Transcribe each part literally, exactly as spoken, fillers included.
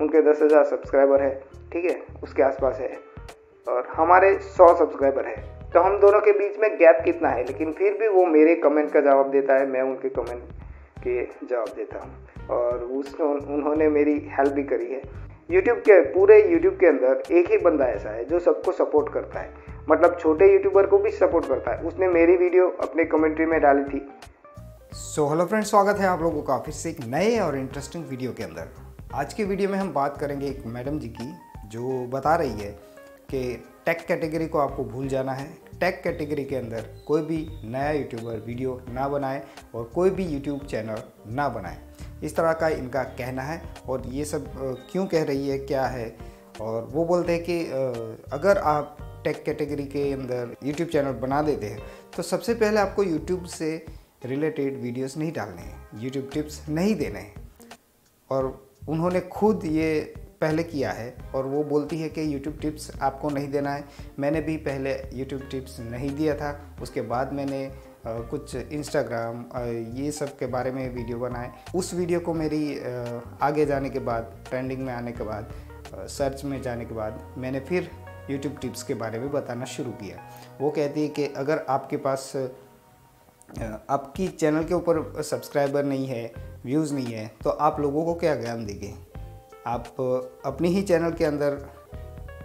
उनके दस हज़ार सब्सक्राइबर है, ठीक है, उसके आसपास है, और हमारे सौ सब्सक्राइबर है, तो हम दोनों के बीच में गैप कितना है। लेकिन फिर भी वो मेरे कमेंट का जवाब देता है, मैं उनके कमेंट के जवाब देता हूँ, और उसने उन्होंने मेरी हेल्प भी करी है। यूट्यूब के पूरे यूट्यूब के अंदर एक ही बंदा ऐसा है जो सबको सपोर्ट करता है, मतलब छोटे यूट्यूबर को भी सपोर्ट करता है। उसने मेरी वीडियो अपने कमेंट्री में डाली थी। सो हेलो फ्रेंड्स, स्वागत है आप लोगों का फिर से एक नए और इंटरेस्टिंग वीडियो के अंदर। आज के वीडियो में हम बात करेंगे एक मैडम जी की, जो बता रही है कि टेक कैटेगरी को आपको भूल जाना है। टेक कैटेगरी के अंदर कोई भी नया यूट्यूबर वीडियो ना बनाए और कोई भी यूट्यूब चैनल ना बनाए, इस तरह का इनका कहना है। और ये सब क्यों कह रही है, क्या है, और वो बोलते हैं कि अगर आप टेक कैटेगरी के अंदर यूट्यूब चैनल बना देते हैं तो सबसे पहले आपको यूट्यूब से रिलेटेड वीडियोस नहीं डालने हैं, यूट्यूब टिप्स नहीं देने हैं। और उन्होंने खुद ये पहले किया है, और वो बोलती है कि यूट्यूब टिप्स आपको नहीं देना है। मैंने भी पहले यूट्यूब टिप्स नहीं दिया था, उसके बाद मैंने कुछ इंस्टाग्राम ये सब के बारे में वीडियो बनाए। उस वीडियो को मेरी आगे जाने के बाद, ट्रेंडिंग में आने के बाद, सर्च में जाने के बाद मैंने फिर यूट्यूब टिप्स के बारे में बताना शुरू किया। वो कहती है कि अगर आपके पास आपकी चैनल के ऊपर सब्सक्राइबर नहीं है, व्यूज़ नहीं है, तो आप लोगों को क्या ज्ञान देंगे। आप अपनी ही चैनल के अंदर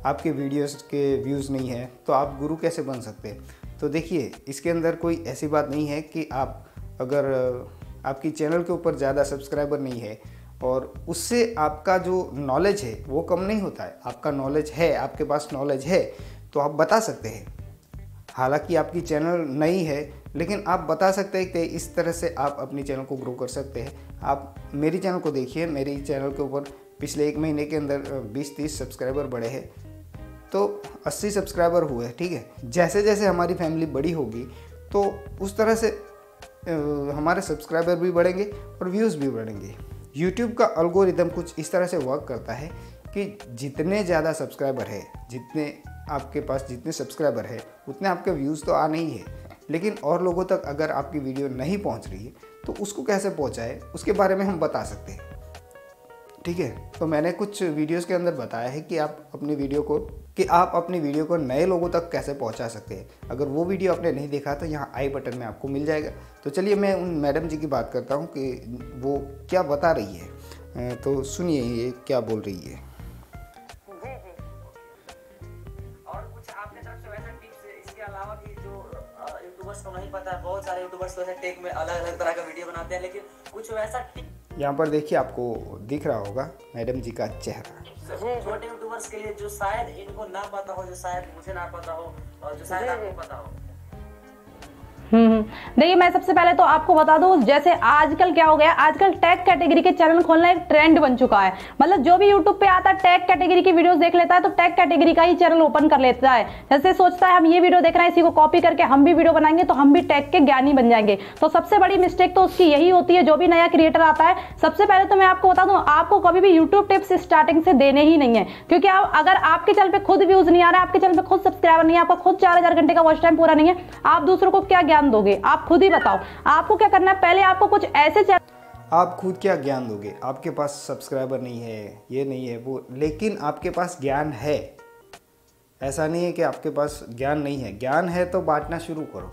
आपके वीडियोस के व्यूज़ नहीं है तो आप गुरु कैसे बन सकते हैं। तो देखिए, इसके अंदर कोई ऐसी बात नहीं है कि आप अगर आपकी चैनल के ऊपर ज़्यादा सब्सक्राइबर नहीं है और उससे आपका जो नॉलेज है वो कम नहीं होता है। आपका नॉलेज है, आपके पास नॉलेज है तो आप बता सकते हैं। हालांकि आपकी चैनल नई है लेकिन आप बता सकते हैं कि इस तरह से आप अपनी चैनल को ग्रो कर सकते हैं। आप मेरी चैनल को देखिए, मेरी चैनल के ऊपर पिछले एक महीने के अंदर बीस तीस सब्सक्राइबर बढ़े हैं, तो अस्सी सब्सक्राइबर हुए, ठीक है। जैसे जैसे हमारी फैमिली बड़ी होगी तो उस तरह से हमारे सब्सक्राइबर भी बढ़ेंगे और व्यूज़ भी बढ़ेंगे। यूट्यूब का एल्गोरिदम कुछ इस तरह से वर्क करता है कि जितने ज़्यादा सब्सक्राइबर है, जितने आपके पास जितने सब्सक्राइबर है उतने आपके व्यूज़ तो आने ही है, लेकिन और लोगों तक अगर आपकी वीडियो नहीं पहुंच रही है तो उसको कैसे पहुंचाए, उसके बारे में हम बता सकते हैं, ठीक है। तो मैंने कुछ वीडियोस के अंदर बताया है कि आप अपनी वीडियो को कि आप अपनी वीडियो को नए लोगों तक कैसे पहुंचा सकते हैं। अगर वो वीडियो आपने नहीं देखा तो यहाँ आई बटन में आपको मिल जाएगा। तो चलिए मैं उन मैडम जी की बात करता हूँ कि वो क्या बता रही है। तो सुनिए ये क्या बोल रही है। तो नहीं पता है, बहुत सारे यूट्यूबर्स तो टेक में अलग अलग तरह का वीडियो बनाते हैं, लेकिन कुछ वैसा। यहाँ पर देखिए, आपको दिख रहा होगा मैडम जी का चेहरा। छोटे यूट्यूबर्स के लिए जो शायद इनको ना पता हो, जो शायद मुझे ना पता हो, और जो शायद आपको पता हो। हम्म देखिए, मैं सबसे पहले तो आपको बता दूं, जैसे आजकल क्या हो गया, आजकल टैग कैटेगरी के चैनल खोलना एक ट्रेंड बन चुका है। मतलब जो भी यूट्यूब पे आता है टैग कैटेगरी की वीडियोस देख लेता है, तो टैग कैटेगरी का ही चैनल ओपन कर लेता है। जैसे सोचता है हम ये वीडियो देख रहे हैं, इसी को कॉपी करके हम भी वीडियो बनाएंगे तो हम भी टैग के ज्ञानी बन जाएंगे। तो सबसे बड़ी मिस्टेक तो उसकी यही होती है, जो भी नया क्रिएटर आता है। सबसे पहले तो मैं आपको बता दूं, आपको कभी भी यूट्यूब टिप्स स्टार्टिंग से देने ही नहीं है, क्योंकि आप अगर आपके चैनल पर खुद व्यूज नहीं आ रहा, आपके चैनल पर खुद सब्सक्राइबर नहीं है, आपका खुद चार हजार घंटे का वॉच टाइम पूरा नहीं है, आप दूसरों को क्या दोगे। आप खुद ही बताओ आपको क्या करना है। पहले आपको कुछ ऐसे चैनल, आप खुद क्या ज्ञान दोगे, आपके पास सब्सक्राइबर नहीं है, ये नहीं है वो, लेकिन आपके पास ज्ञान है। ऐसा नहीं है कि आपके पास ज्ञान नहीं है, ज्ञान है तो बांटना शुरू करो।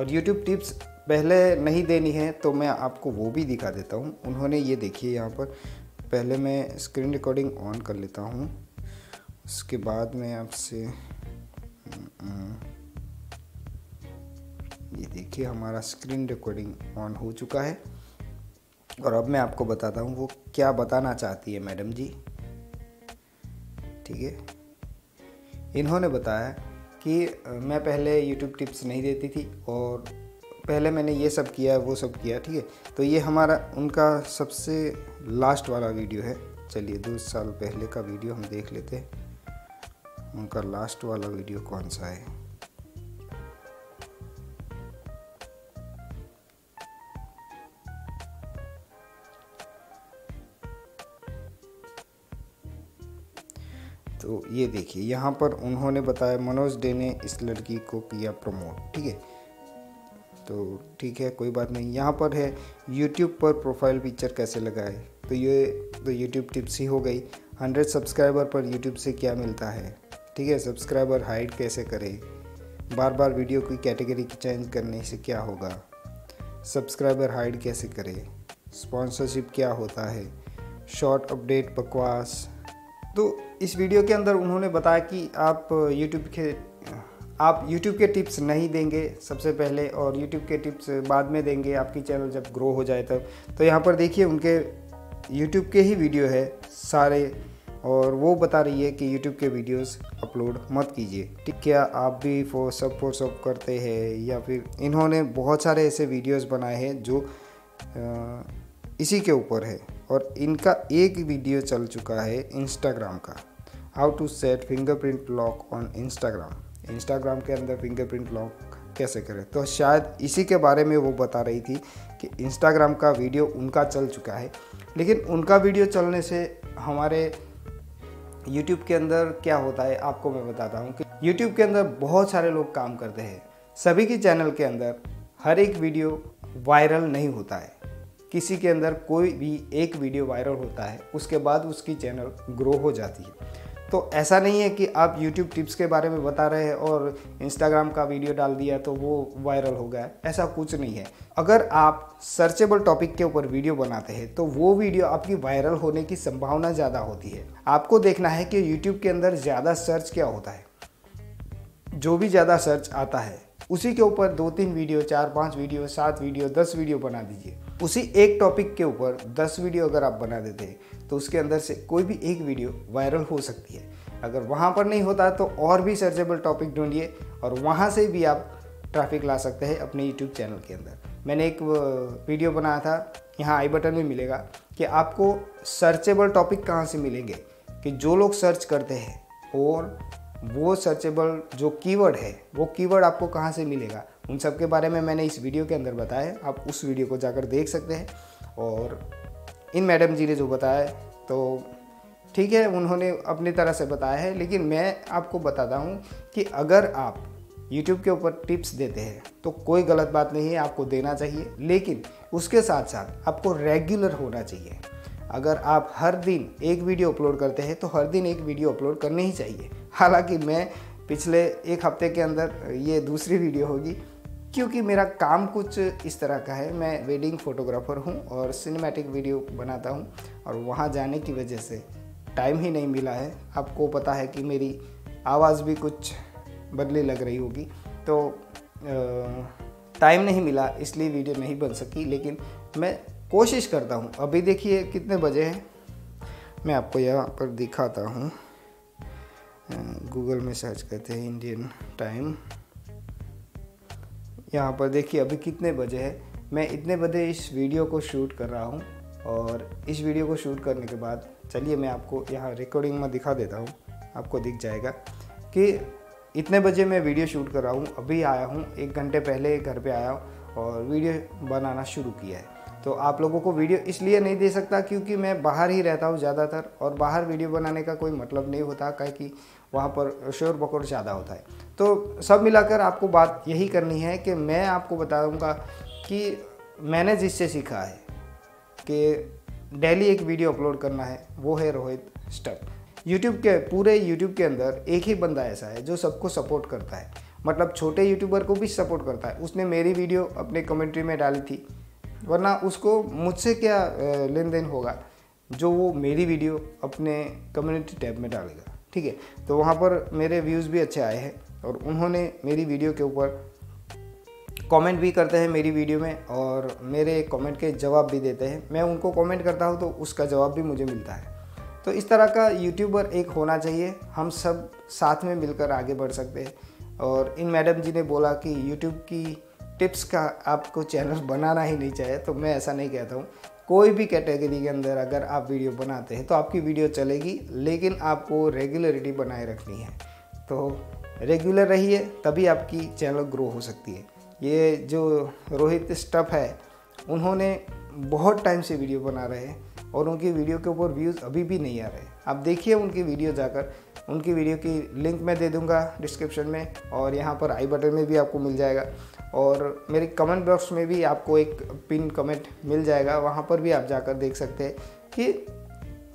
और यूट्यूब टिप्स पहले नहीं देनी है तो मैं आपको वो भी दिखा देता हूँ। उन्होंने ये देखिए, यहाँ पर पहले मैं स्क्रीन रिकॉर्डिंग ऑन कर लेता हूँ, उसके बाद में आपसे ये देखिए हमारा स्क्रीन रिकॉर्डिंग ऑन हो चुका है। और अब मैं आपको बताता हूँ वो क्या बताना चाहती है मैडम जी, ठीक है। इन्होंने बताया कि मैं पहले यूट्यूब टिप्स नहीं देती थी और पहले मैंने ये सब किया, वो सब किया, ठीक है। तो ये हमारा उनका सबसे लास्ट वाला वीडियो है। चलिए, दो साल पहले का वीडियो हम देख लेते हैं, उनका लास्ट वाला वीडियो कौन सा है। तो ये देखिए, यहाँ पर उन्होंने बताया मनोज डे ने इस लड़की को किया प्रमोट, ठीक है। तो ठीक है, कोई बात नहीं। यहाँ पर है यूट्यूब पर प्रोफाइल पिक्चर कैसे लगाए, तो ये तो यूट्यूब टिप्स ही हो गई। हंड्रेड सब्सक्राइबर पर यूट्यूब से क्या मिलता है, ठीक है, सब्सक्राइबर हाइड कैसे करें, बार बार वीडियो की कैटेगरी चेंज करने से क्या होगा, सब्सक्राइबर हाइड कैसे करें, स्पॉन्सरशिप क्या होता है, शॉर्ट अपडेट बकवास। तो इस वीडियो के अंदर उन्होंने बताया कि आप यूट्यूब के आप यूट्यूब के टिप्स नहीं देंगे सबसे पहले, और यूट्यूब के टिप्स बाद में देंगे आपकी चैनल जब ग्रो हो जाए तब। तो यहाँ पर देखिए उनके यूट्यूब के ही वीडियो है सारे, और वो बता रही है कि यूट्यूब के वीडियोस अपलोड मत कीजिए। ठीक, क्या आप भी फोर्स अप फोर्स अप करते हैं या फिर इन्होंने बहुत सारे ऐसे वीडियोस बनाए हैं जो आ, इसी के ऊपर है। और इनका एक वीडियो चल चुका है इंस्टाग्राम का, how to set fingerprint lock on Instagram, Instagram के अंदर फिंगरप्रिंट लॉक कैसे करें। तो शायद इसी के बारे में वो बता रही थी कि इंस्टाग्राम का वीडियो उनका चल चुका है, लेकिन उनका वीडियो चलने से हमारे यूट्यूब के अंदर क्या होता है आपको मैं बताता हूँ कि यूट्यूब के अंदर बहुत सारे लोग काम करते हैं, सभी के चैनल के अंदर हर एक वीडियो वायरल नहीं होता है, किसी के अंदर कोई भी एक वीडियो वायरल होता है उसके बाद उसकी चैनल ग्रो हो जाती है। तो ऐसा नहीं है कि आप यूट्यूब टिप्स के बारे में बता रहे हैं और इंस्टाग्राम का वीडियो डाल दिया तो वो वायरल हो गया, ऐसा कुछ नहीं है। अगर आप सर्चेबल टॉपिक के ऊपर वीडियो बनाते हैं तो वो वीडियो आपकी वायरल होने की संभावना ज़्यादा होती है। आपको देखना है कि यूट्यूब के अंदर ज़्यादा सर्च क्या होता है, जो भी ज़्यादा सर्च आता है उसी के ऊपर दो तीन वीडियो, चार पाँच वीडियो, सात वीडियो, दस वीडियो बना दीजिए। उसी एक टॉपिक के ऊपर दस वीडियो अगर आप बना देते हैं तो उसके अंदर से कोई भी एक वीडियो वायरल हो सकती है। अगर वहाँ पर नहीं होता तो और भी सर्चेबल टॉपिक ढूंढिए और वहाँ से भी आप ट्रैफिक ला सकते हैं अपने यूट्यूब चैनल के अंदर। मैंने एक वीडियो बनाया था, यहाँ आई बटन में मिलेगा कि आपको सर्चेबल टॉपिक कहाँ से मिलेंगे, कि जो लोग सर्च करते हैं और वो सर्चेबल जो कीवर्ड है वो कीवर्ड आपको कहाँ से मिलेगा, उन सब के बारे में मैंने इस वीडियो के अंदर बताया। आप उस वीडियो को जाकर देख सकते हैं। और इन मैडम जी ने जो बताया तो ठीक है, उन्होंने अपनी तरह से बताया है, लेकिन मैं आपको बताता हूँ कि अगर आप YouTube के ऊपर टिप्स देते हैं तो कोई गलत बात नहीं है, आपको देना चाहिए, लेकिन उसके साथ साथ आपको रेगुलर होना चाहिए। अगर आप हर दिन एक वीडियो अपलोड करते हैं तो हर दिन एक वीडियो अपलोड करनी ही चाहिए। हालांकि मैं पिछले एक हफ्ते के अंदर ये दूसरी वीडियो होगी, क्योंकि मेरा काम कुछ इस तरह का है, मैं वेडिंग फ़ोटोग्राफ़र हूँ और सिनेमैटिक वीडियो बनाता हूँ, और वहाँ जाने की वजह से टाइम ही नहीं मिला है। आपको पता है कि मेरी आवाज़ भी कुछ बदली लग रही होगी, तो टाइम नहीं मिला इसलिए वीडियो नहीं बन सकी, लेकिन मैं कोशिश करता हूँ। अभी देखिए कितने बजे हैं, मैं आपको यहाँ पर दिखाता हूँ। गूगल में सर्च करते हैं इंडियन टाइम, यहाँ पर देखिए अभी कितने बजे हैं। मैं इतने बजे इस वीडियो को शूट कर रहा हूँ, और इस वीडियो को शूट करने के बाद चलिए मैं आपको यहाँ रिकॉर्डिंग में दिखा देता हूँ, आपको दिख जाएगा कि इतने बजे मैं वीडियो शूट कर रहा हूँ। अभी आया हूँ, एक घंटे पहले घर पे आया हूँ और वीडियो बनाना शुरू किया है। तो आप लोगों को वीडियो इसलिए नहीं दे सकता क्योंकि मैं बाहर ही रहता हूँ ज़्यादातर, और बाहर वीडियो बनाने का कोई मतलब नहीं होता, क्या कि वहाँ पर शोर बकौर ज़्यादा होता है। तो सब मिलाकर आपको बात यही करनी है कि मैं आपको बताऊँगा कि मैंने जिससे सीखा है कि डेली एक वीडियो अपलोड करना है, वो है रोहित स्टप। यूट्यूब के पूरे यूट्यूब के अंदर एक ही बंदा ऐसा है जो सबको सपोर्ट करता है, मतलब छोटे यूट्यूबर को भी सपोर्ट करता है। उसने मेरी वीडियो अपने कमेंट्री में डाली थी, वरना उसको मुझसे क्या लेन देन होगा जो वो मेरी वीडियो अपने कम्युनिटी टैब में डालेगा। ठीक है, तो वहाँ पर मेरे व्यूज़ भी अच्छे आए हैं, और उन्होंने मेरी वीडियो के ऊपर कमेंट भी करते हैं मेरी वीडियो में, और मेरे कमेंट के जवाब भी देते हैं। मैं उनको कमेंट करता हूँ तो उसका जवाब भी मुझे मिलता है। तो इस तरह का यूट्यूबर एक होना चाहिए, हम सब साथ में मिलकर आगे बढ़ सकते हैं। और इन मैडम जी ने बोला कि यूट्यूब की टिप्स का आपको चैनल बनाना ही नहीं चाहिए, तो मैं ऐसा नहीं कहता हूँ। कोई भी कैटेगरी के अंदर अगर आप वीडियो बनाते हैं तो आपकी वीडियो चलेगी, लेकिन आपको रेगुलरिटी बनाए रखनी है। तो रेगुलर रहिए तभी आपकी चैनल ग्रो हो सकती है। ये जो रोहित स्टफ है, उन्होंने बहुत टाइम से वीडियो बना रहे हैं और उनकी वीडियो के ऊपर व्यूज़ अभी भी नहीं आ रहे। आप देखिए उनकी वीडियो जाकर, उनकी वीडियो की लिंक मैं दे दूंगा डिस्क्रिप्शन में, और यहाँ पर आई बटन में भी आपको मिल जाएगा, और मेरे कमेंट बॉक्स में भी आपको एक पिन कमेंट मिल जाएगा, वहाँ पर भी आप जाकर देख सकते हैं। कि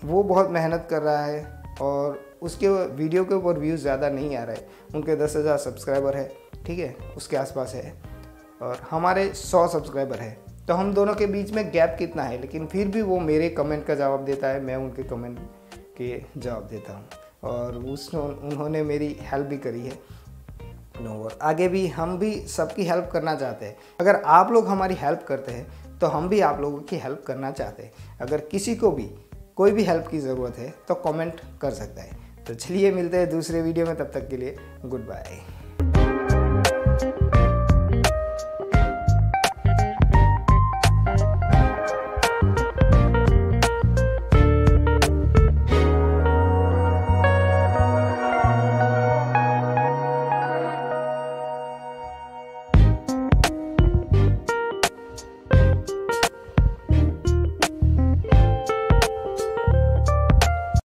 वो बहुत मेहनत कर रहा है और उसके वीडियो के ऊपर व्यूज़ ज़्यादा नहीं आ रहा है। उनके दस हज़ार सब्सक्राइबर है, ठीक है, उसके आसपास है, और हमारे सौ सब्सक्राइबर है, तो हम दोनों के बीच में गैप कितना है। लेकिन फिर भी वो मेरे कमेंट का जवाब देता है, मैं उनके कमेंट के जवाब देता हूँ, और उस उन्होंने मेरी हेल्प भी करी है। और आगे भी हम भी सबकी हेल्प करना चाहते हैं। अगर आप लोग हमारी हेल्प करते हैं तो हम भी आप लोगों की हेल्प करना चाहते हैं। अगर किसी को भी कोई भी हेल्प की ज़रूरत है तो कमेंट कर सकता है। तो चलिए मिलते हैं दूसरे वीडियो में, तब तक के लिए गुड बाय।